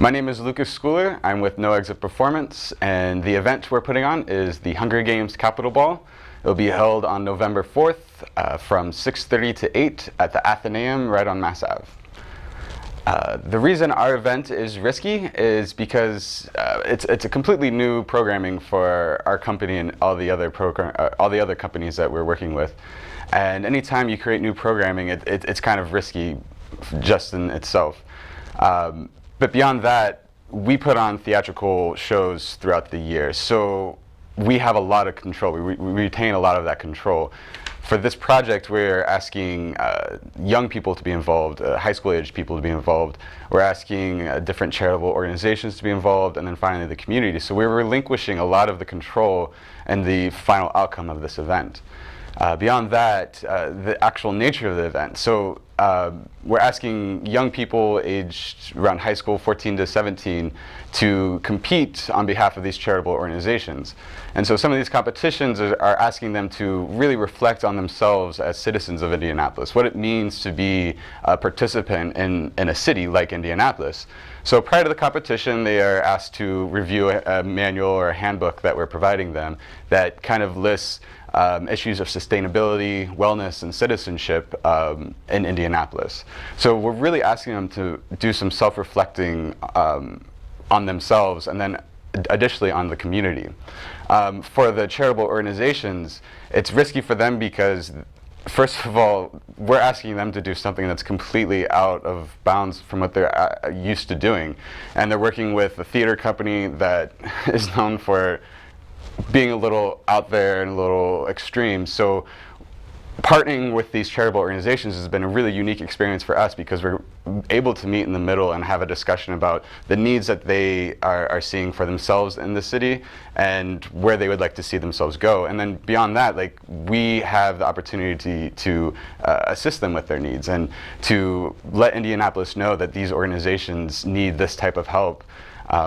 My name is Lucas Schooler. I'm with No Exit Performance, and the event we're putting on is the Hunger Games Capitol Ball. It'll be held on November 4th from 6:30 to 8 at the Athenaeum right on Mass Ave. The reason our event is risky is because it's a completely new programming for our company and all the other companies that we're working with. And anytime you create new programming, it's kind of risky just in itself. But beyond that, we put on theatrical shows throughout the year, so we have a lot of control. We retain a lot of that control. For this project, we're asking young people to be involved, high school-aged people to be involved. We're asking different charitable organizations to be involved, and then finally the community. So we're relinquishing a lot of the control and the final outcome of this event. Beyond that, the actual nature of the event. So we're asking young people aged around high school, 14 to 17, to compete on behalf of these charitable organizations. And so some of these competitions are asking them to really reflect on themselves as citizens of Indianapolis, what it means to be a participant in a city like Indianapolis. So prior to the competition, they are asked to review a manual or a handbook that we're providing them that kind of lists issues of sustainability, wellness, and citizenship in Indianapolis. So we're really asking them to do some self-reflecting on themselves and then additionally on the community. For the charitable organizations, it's risky for them because, first of all, we're asking them to do something that's completely out of bounds from what they're used to doing. And they're working with a theater company that is known for being a little out there and a little extreme. So partnering with these charitable organizations has been a really unique experience for us because we're able to meet in the middle and have a discussion about the needs that they are seeing for themselves in the city and where they would like to see themselves go. And then beyond that, like, we have the opportunity to assist them with their needs and to let Indianapolis know that these organizations need this type of help.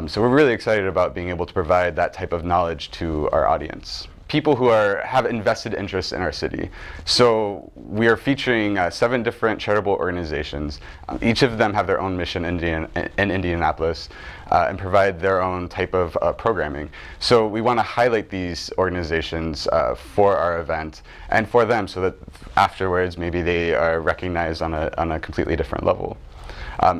So we're really excited about being able to provide that type of knowledge to our audience. People who have invested interests in our city. So we are featuring 7 different charitable organizations. Each of them have their own mission in Indianapolis and provide their own type of programming. So we want to highlight these organizations for our event and for them so that afterwards maybe they are recognized on a completely different level.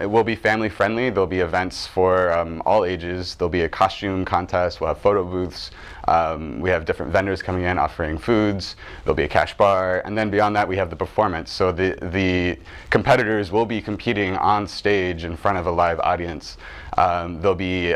It will be family friendly. There'll be events for all ages. There'll be a costume contest. We'll have photo booths. We have different vendors coming in offering foods. There'll be a cash bar. And then beyond that, we have the performance. So the competitors will be competing on stage in front of a live audience. There'll be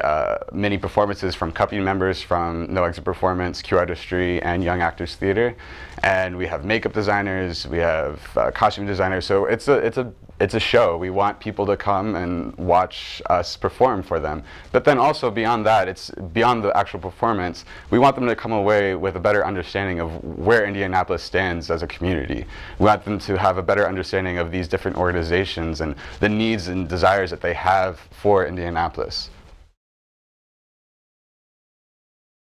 many performances from company members from No Exit Performance, Q Artistry, and Young Actors Theater. And we have makeup designers. We have costume designers. So it's a show. We want people to come and watch us perform for them. But then also beyond that, it's beyond the actual performance. We want them to come away with a better understanding of where Indianapolis stands as a community. We want them to have a better understanding of these different organizations and the needs and desires that they have for Indianapolis.